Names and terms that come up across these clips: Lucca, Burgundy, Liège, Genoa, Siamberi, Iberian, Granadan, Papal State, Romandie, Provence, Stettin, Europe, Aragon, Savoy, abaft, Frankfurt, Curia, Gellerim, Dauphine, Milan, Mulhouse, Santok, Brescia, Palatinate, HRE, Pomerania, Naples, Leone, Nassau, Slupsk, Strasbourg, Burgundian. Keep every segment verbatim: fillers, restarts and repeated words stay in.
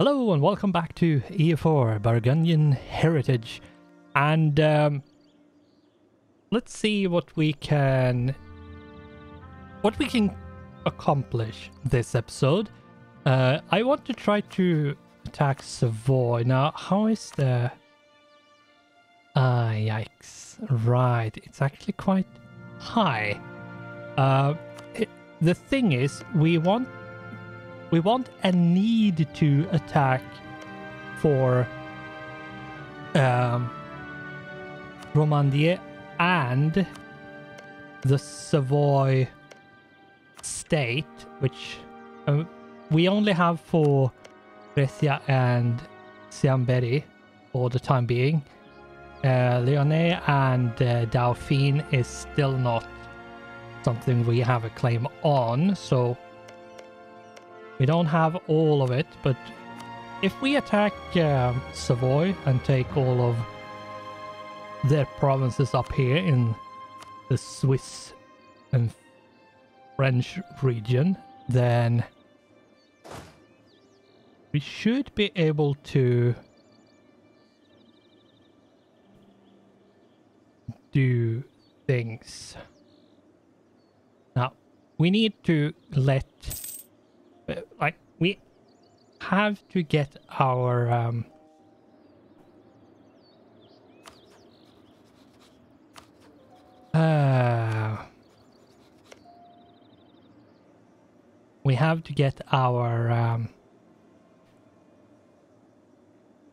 Hello and welcome back to E four Burgundian Heritage, and um, let's see what we can what we can accomplish this episode. Uh, I want to try to attack Savoy. Now, how is the? Ah, yikes! Right, it's actually quite high. Uh, it, the thing is, we want. We want and need to attack for um, Romandie and the Savoy State, which um, we only have for Brescia and Siamberi for the time being. Uh, Leone and uh, Dauphine is still not something we have a claim on, so we don't have all of it, but if we attack uh, Savoy and take all of their provinces up here in the Swiss and French region, then we should be able to do things. Now, we need to let... Like, we have to get our um, uh, we have to get our um,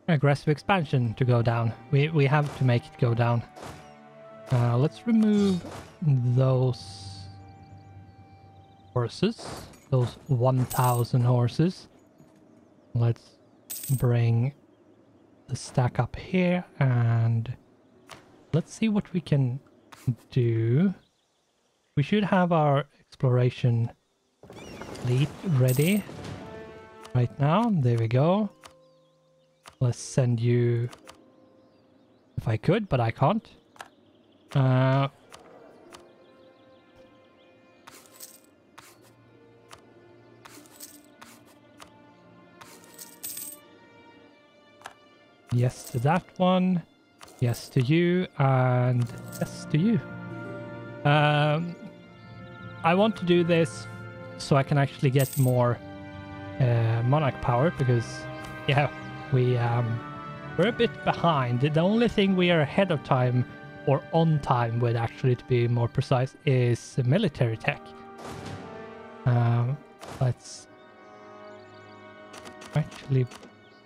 aggressive expansion to go down. We we have to make it go down. Uh, let's remove those horses. Those one thousand horses. Let's bring the stack up here and let's see what we can do. We should have our exploration fleet ready right now. There we go. Let's send you, if I could, but I can't. Uh, Yes to that one, yes to you, and yes to you. Um, I want to do this so I can actually get more uh, monarch power, because, yeah, we, um, we're a bit behind. The only thing we are ahead of time, or on time with actually, to be more precise, is military tech. Um, let's actually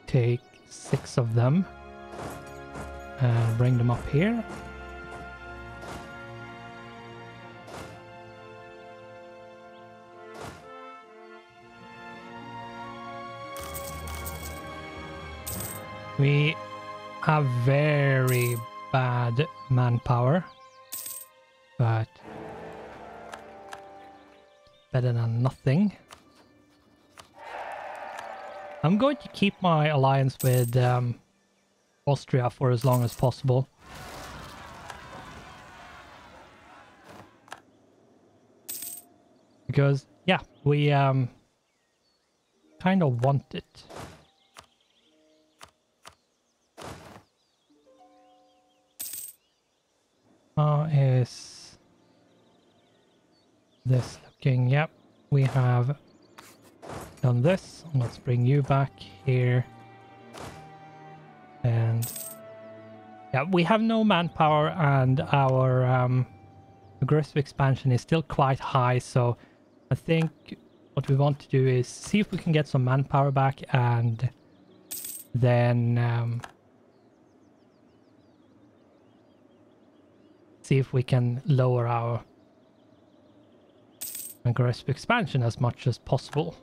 take six of them and bring them up here. We have very bad manpower, but better than nothing. I'm going to keep my alliance with um, Austria for as long as possible. Because, yeah, we um, kind of want it. How is this looking? Yep, we have done this. Let's bring you back here, and yeah, we have no manpower, and our um, aggressive expansion is still quite high, so I think what we want to do is see if we can get some manpower back, and then um, see if we can lower our aggressive expansion as much as possible.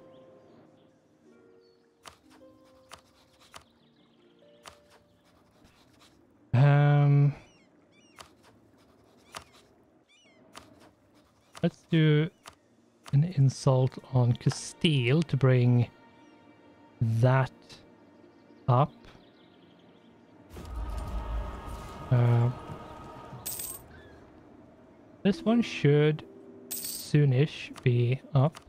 Um, let's do an insult on Castile to bring that up. Uh, this one should soonish be up.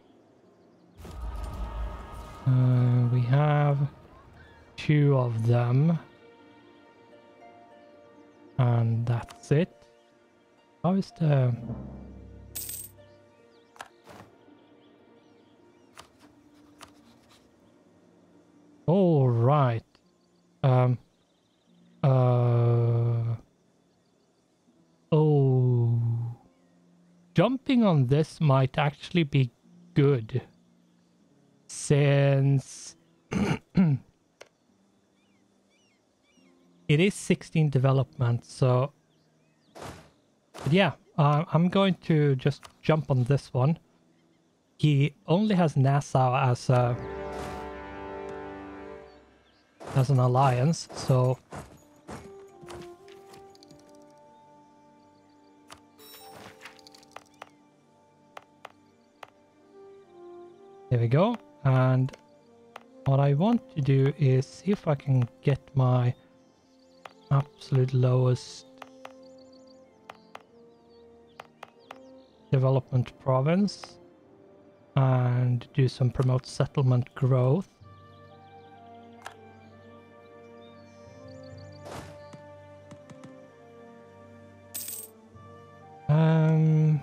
Uh, we have two of them. And that's it. How is the... All right. Um. Uh. Oh. Jumping on this might actually be good, since it is sixteen development. So. But yeah, uh, I'm going to just jump on this one. He only has Nassau as a. As an alliance, so there we go. And what I want to do is see if I can get my absolute lowest development province and do some promote settlement growth. Um,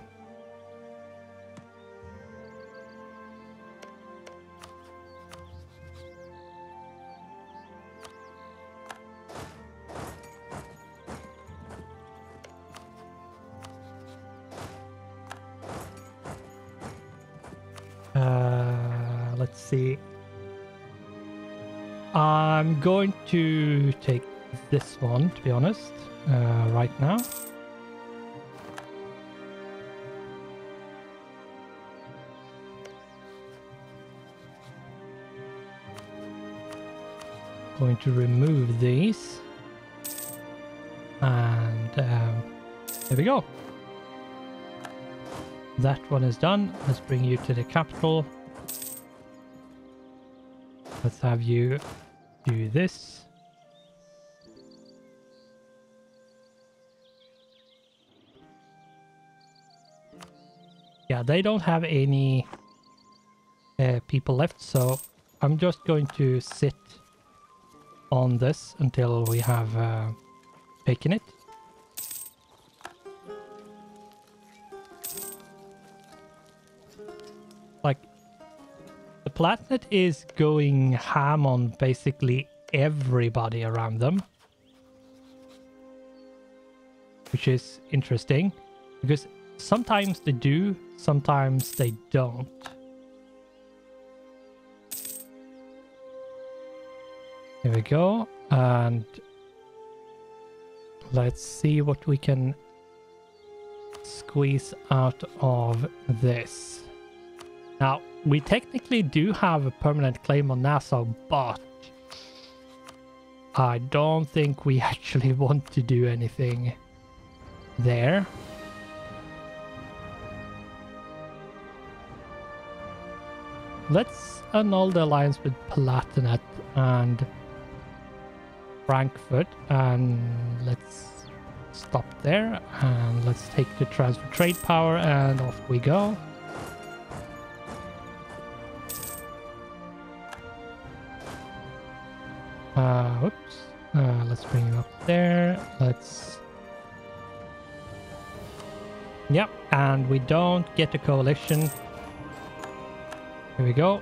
uh, let's see. I'm going to take this one, to be honest, uh, right now. Going to remove these, and um, there we go. That one is done. Let's bring you to the capital. Let's have you do this. Yeah, they don't have any uh, people left, so I'm just going to sit on this until we have uh, taken it. Like, the Palatinate is going ham on basically everybody around them, which is interesting because sometimes they do, sometimes they don't. There we go, and let's see what we can squeeze out of this. Now, we technically do have a permanent claim on Nassau, but I don't think we actually want to do anything there. Let's annul the alliance with Palatinate and Frankfurt, and let's stop there, and let's take the transfer trade power, and off we go. Uh, whoops. Uh, let's bring it up there. Let's... Yep, and we don't get a coalition. Here we go.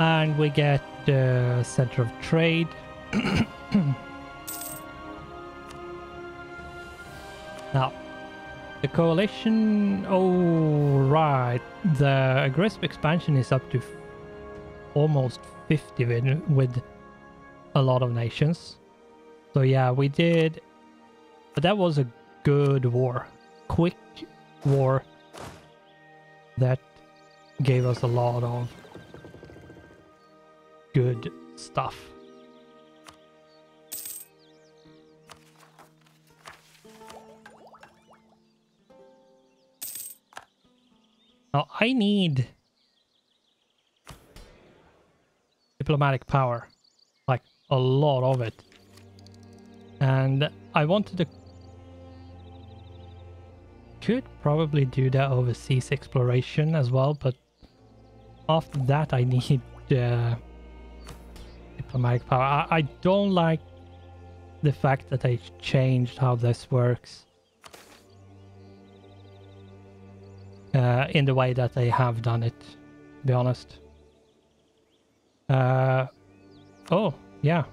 And we get the uh, center of trade. Now, the coalition... Oh, right. The aggressive expansion is up to almost fifty with, with a lot of nations. So yeah, we did... But that was a good war. Quick war. That gave us a lot of... good stuff. Now I need diplomatic power, like a lot of it, and I wanted to could probably do the overseas exploration as well, but after that I need uh, diplomatic power. I, I don't like the fact that I changed how this works uh, in the way that they have done it, to be honest. Uh, oh, yeah.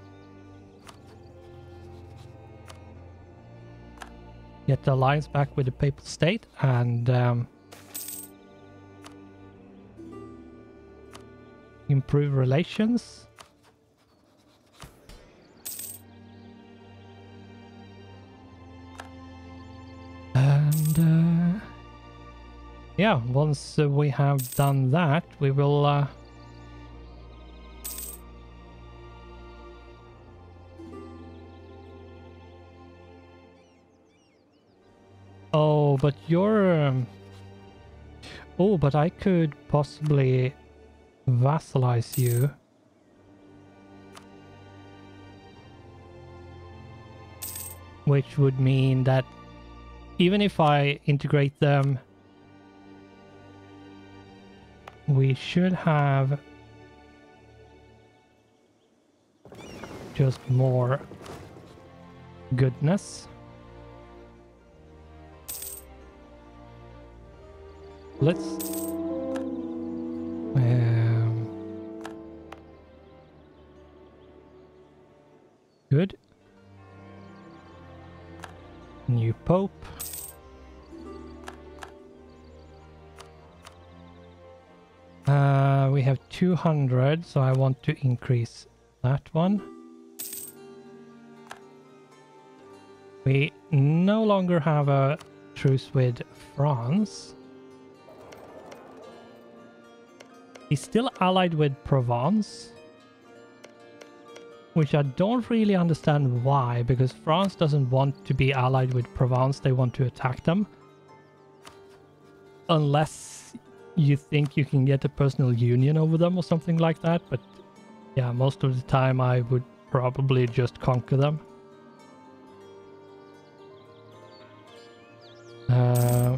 Get the alliance back with the Papal State and um, improve relations. And uh, yeah, once uh, we have done that, we will uh, Oh, but you're... Um, oh, but I could possibly vassalize you. Which would mean that even if I integrate them, we should have just more goodness. Let's um, good new pope. Uh, we have two hundred, so I want to increase that one. We no longer have a truce with France. He's still allied with Provence, which I don't really understand why, because France doesn't want to be allied with Provence. They want to attack them. Unless you think you can get a personal union over them or something like that. But yeah, most of the time I would probably just conquer them. Uh...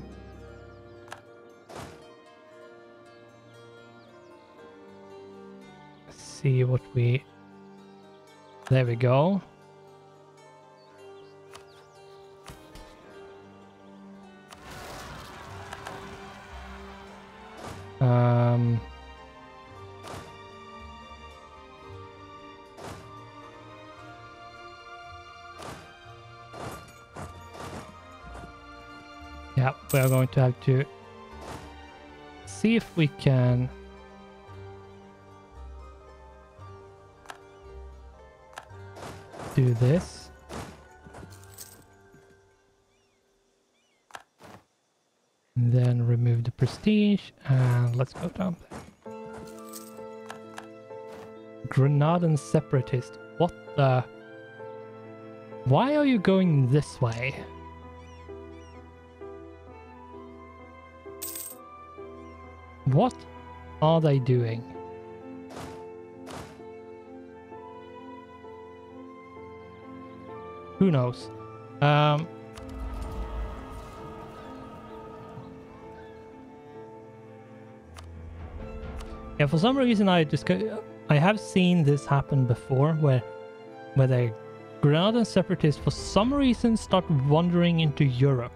See what we... There we go. Um... Yeah, we are going to have to see if we can... do this. And then remove the prestige and let's go down there. Granadan separatist. What the? Why are you going this way? What are they doing? Who knows? Um, yeah, for some reason I just I have seen this happen before, where where the Granadan separatists for some reason start wandering into Europe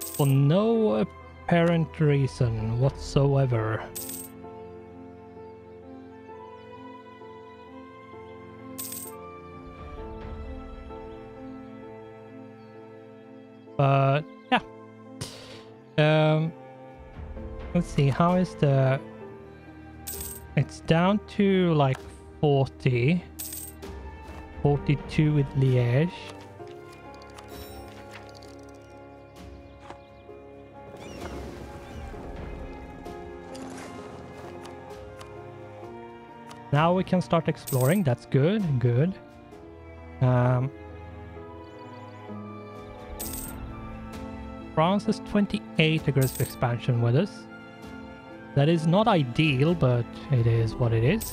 for no apparent reason whatsoever. But yeah, um, let's see, how is the, it's down to like forty, forty-two with Liège. Now we can start exploring, that's good, good. Um, France is twenty-eight aggressive expansion with us. That is not ideal, but it is what it is.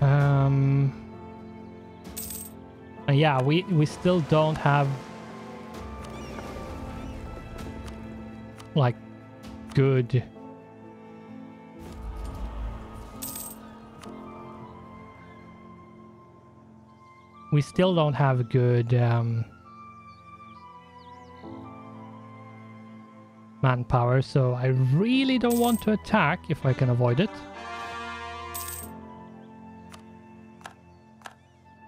Um, yeah, we, we still don't have like good we still don't have good um, manpower, so I really don't want to attack if I can avoid it.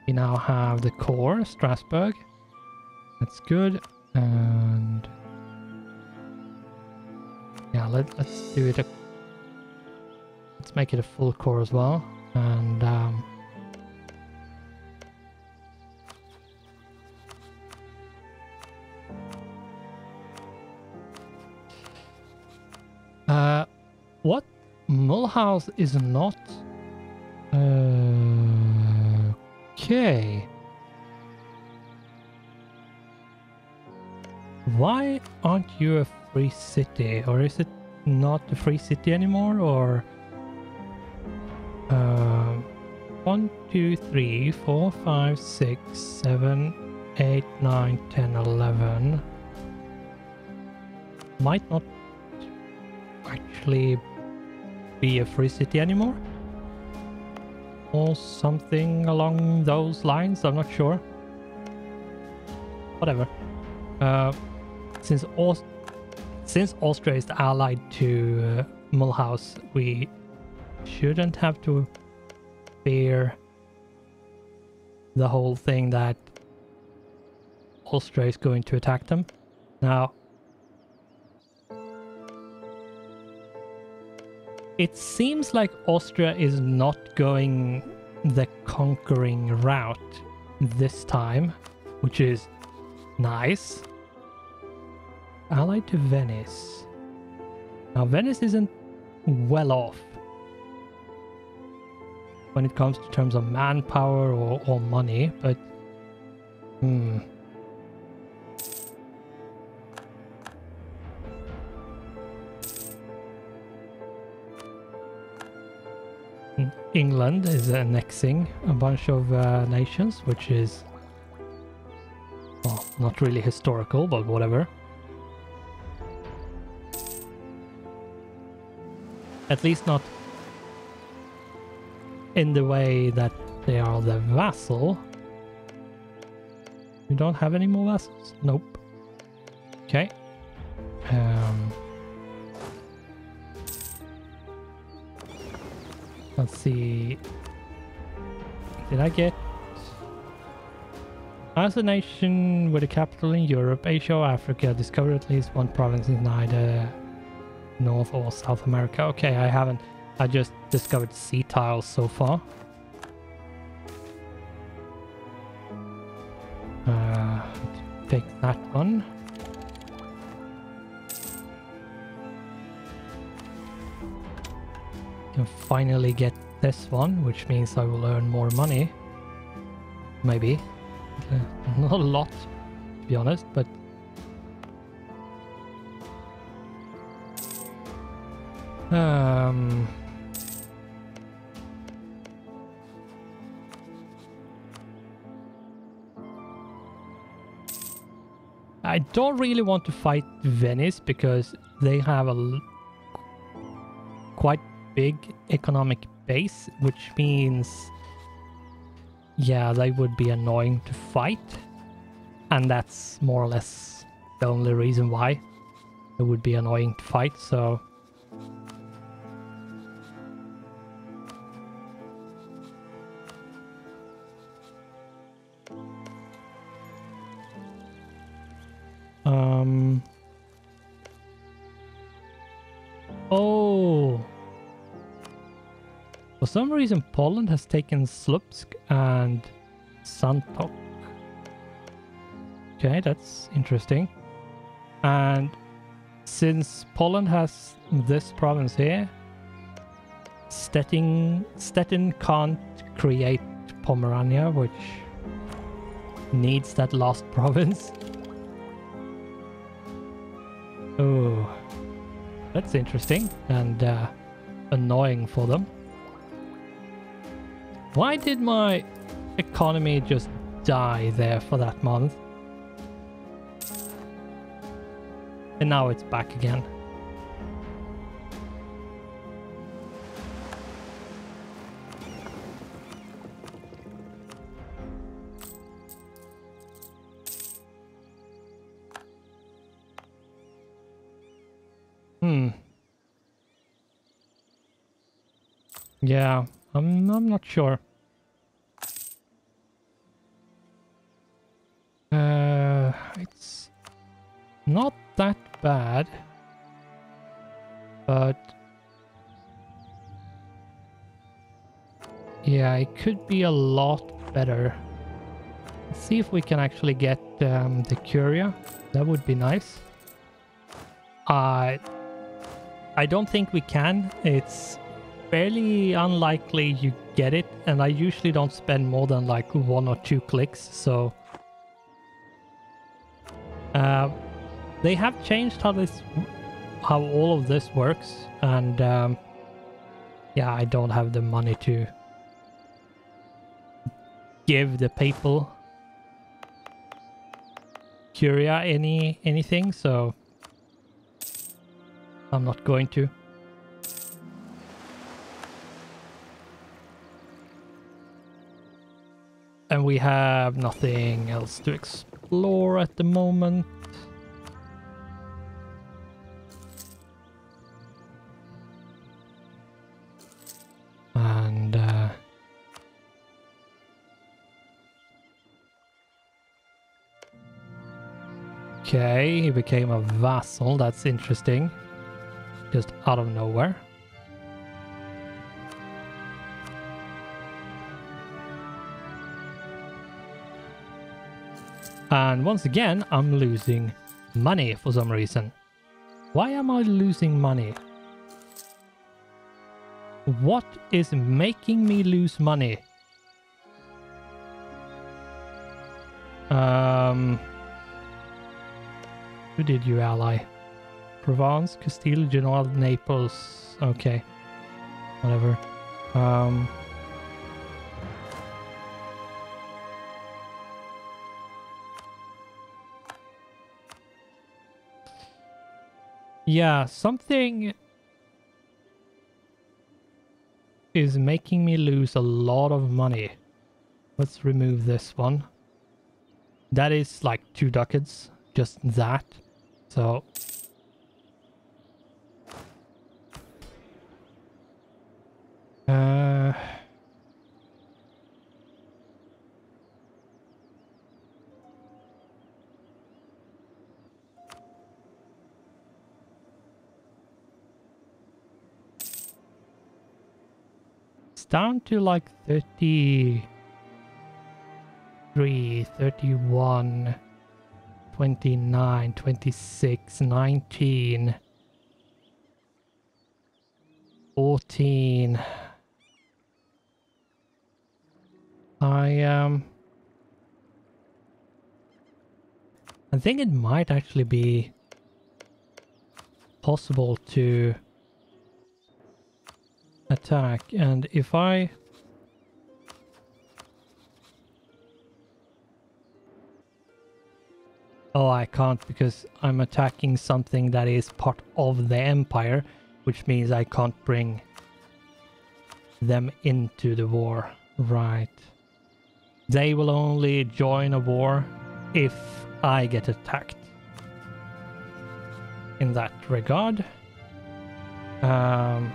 We now have the core, Strasbourg. That's good. And yeah, let, let's do it. A, let's make it a full core as well. And um, uh, what? Mulhouse is not. Uh, Okay. Why aren't you a free city? Or is it not a free city anymore? Or uh, one, two, three, four, five, six, seven, eight, nine, ten, eleven. Might not actually be a free city anymore. Or something along those lines, I'm not sure. Whatever. Uh, since, Aust since Austria is allied to uh, Mulhouse, we shouldn't have to fear the whole thing that Austria is going to attack them. Now, it seems like Austria is not going the conquering route this time, which is nice. Allied to Venice. Now, Venice isn't well off when it comes to terms of manpower or, or money, but hmm. England is annexing a bunch of uh, nations, which is, well, not really historical, but whatever. At least not in the way that they are the vassal. We don't have any more vassals. Nope. Okay. Um... Let's see. Did I get? As a nation with a capital in Europe, Asia or Africa, discovered at least one province in either North or South America. Okay, I haven't. I just discovered sea tiles so far. Uh, take that one. Finally get this one, which means I will earn more money. Maybe. Not a lot, to be honest, but um I don't really want to fight Venice because they have a l quite big economic base, which means yeah, they would be annoying to fight, and that's more or less the only reason why it would be annoying to fight. So um oh for some reason, Poland has taken Slupsk and Santok. Okay, that's interesting. And since Poland has this province here, Stettin, Stettin can't create Pomerania, which needs that last province. Oh, that's interesting and uh, annoying for them. Why did my economy just die there for that month. And now it's back again. Yeah, I'm, I'm not sure. Uh, it's not that bad, but yeah, it could be a lot better. Let's see if we can actually get um, the Curia. That would be nice. I, uh, I don't think we can. It's fairly unlikely you get it, and I usually don't spend more than like one or two clicks, so uh, they have changed how this how all of this works, and um, yeah, I don't have the money to give the people Curia any anything, so I'm not going to. And we have nothing else to explore at the moment. And uh, okay, he became a vassal. That's interesting. Just out of nowhere. And once again, I'm losing money for some reason. Why am I losing money? What is making me lose money? Um, who did you ally? Provence, Castile, Genoa, Naples. Okay, whatever. Um... Yeah, something is making me lose a lot of money. Let's remove this one. That is like two ducats, just that. So uh down to like thirty-three, thirty-one, twenty-nine, twenty-six, nineteen, fourteen. I um I think it might actually be possible to attack, and if I oh I can't, because I'm attacking something that is part of the empire, which means I can't bring them into the war, right? They will only join a war if I get attacked in that regard. um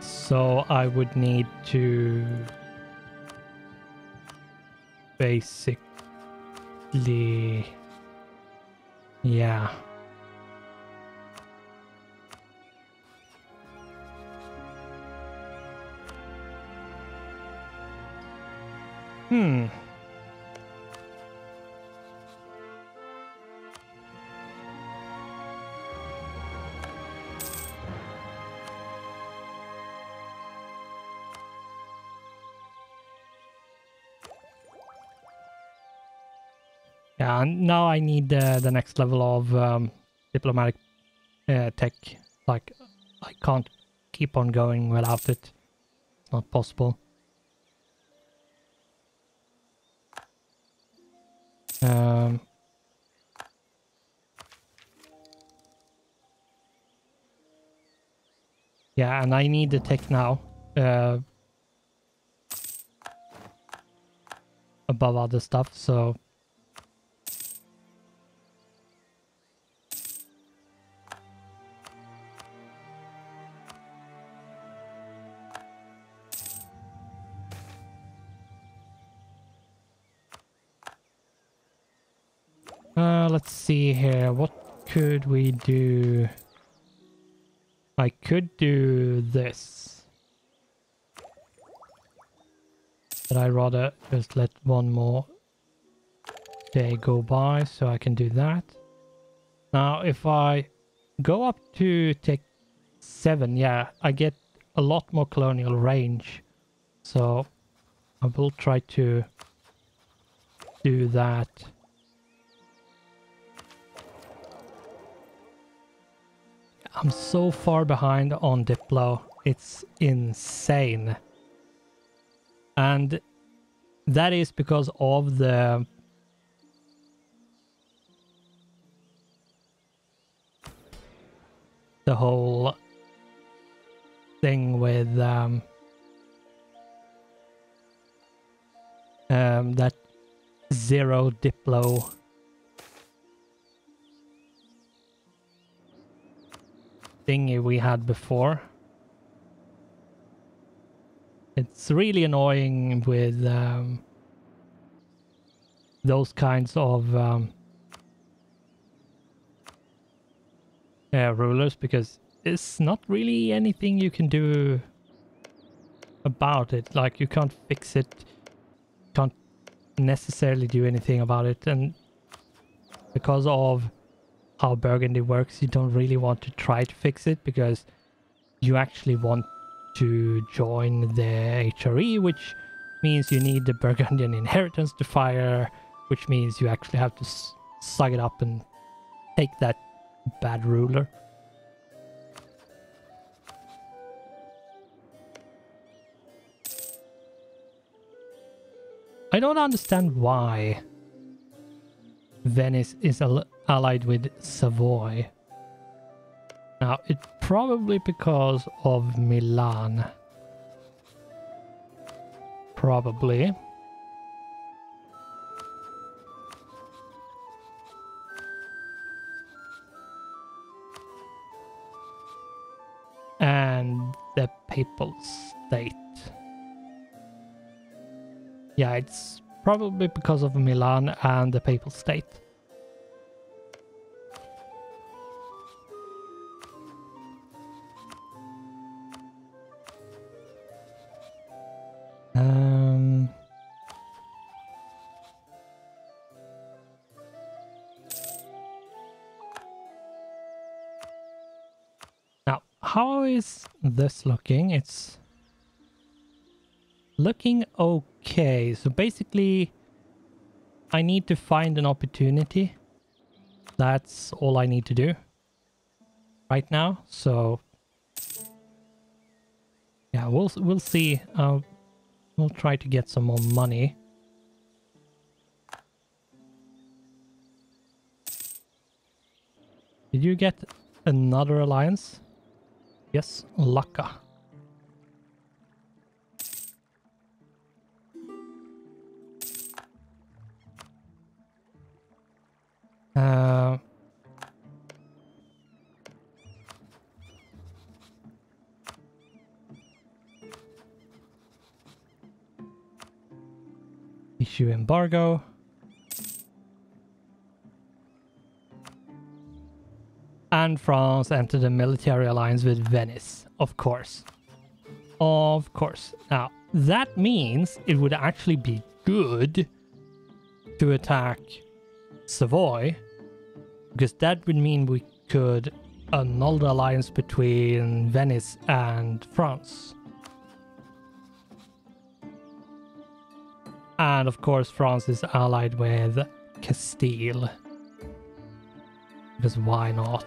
So I would need to basically, yeah. Hmm. Yeah, and now I need uh, the next level of um, diplomatic uh, tech. Like, I can't keep on going without it. It's not possible. Um, yeah, and I need the tech now. Uh, above other stuff, so... Uh, let's see here. What could we do? I could do this. But I'd rather just let one more day go by so I can do that. Now, if I go up to take seven, yeah, I get a lot more colonial range. So I will try to do that. I'm so far behind on Diplo, it's insane. And that is because of the... the whole thing with... Um, um, that zero Diplo... thingy we had before. It's really annoying with um, those kinds of um, uh, rulers, because it's not really anything you can do about it. Like, you can't fix it, can't necessarily do anything about it, and because of how Burgundy works, you don't really want to try to fix it, because you actually want to join the H R E, which means you need the Burgundian inheritance to fire, which means you actually have to suck it up and take that bad ruler. I don't understand why Venice is a allied with Savoy. Now, it's probably because of Milan. Probably. And the Papal State. Yeah, it's probably because of Milan and the Papal State. Um, now, how is this looking? It's looking okay. So basically, I need to find an opportunity. That's all I need to do right now. So, yeah, we'll we'll see. Uh, We'll try to get some more money. Did you get another alliance? Yes, Lucca. Uh, Issue embargo. And France entered a military alliance with Venice. Of course. Of course. Now, that means it would actually be good to attack Savoy, because that would mean we could annul the alliance between Venice and France. And of course, France is allied with Castile. Because why not?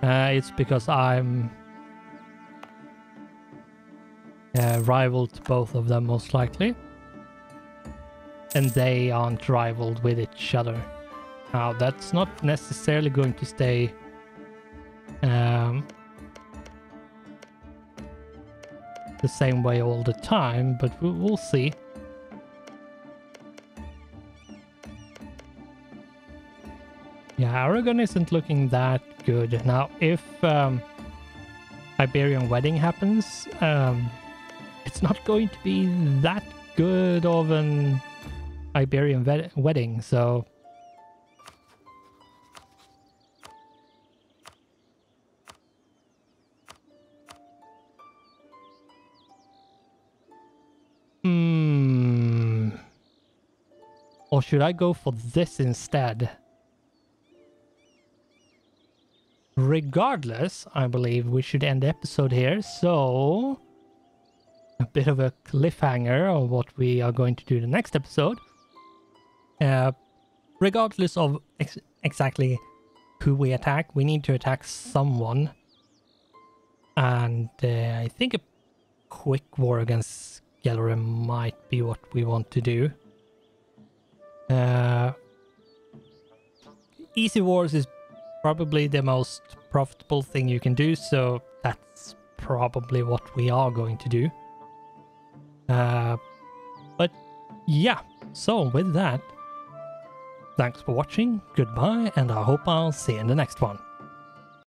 Uh, it's because I'm uh, rival to both of them, most likely. and they aren't rivaled with each other. Now that's not necessarily going to stay um, the same way all the time, but we'll see. Yeah, Aragon isn't looking that good. Now, if um, Iberian Wedding happens, um, it's not going to be that good of an Iberian wed wedding, so... Hmm... Or should I go for this instead? Regardless, I believe we should end the episode here, so a bit of a cliffhanger on what we are going to do in the next episode. Uh, regardless of ex exactly who we attack, we need to attack someone. And uh, I think a quick war against Gellerim might be what we want to do. Uh, easy wars is probably the most profitable thing you can do, so that's probably what we are going to do. Uh, but yeah, so with that, thanks for watching, goodbye, and I hope I'll see you in the next one.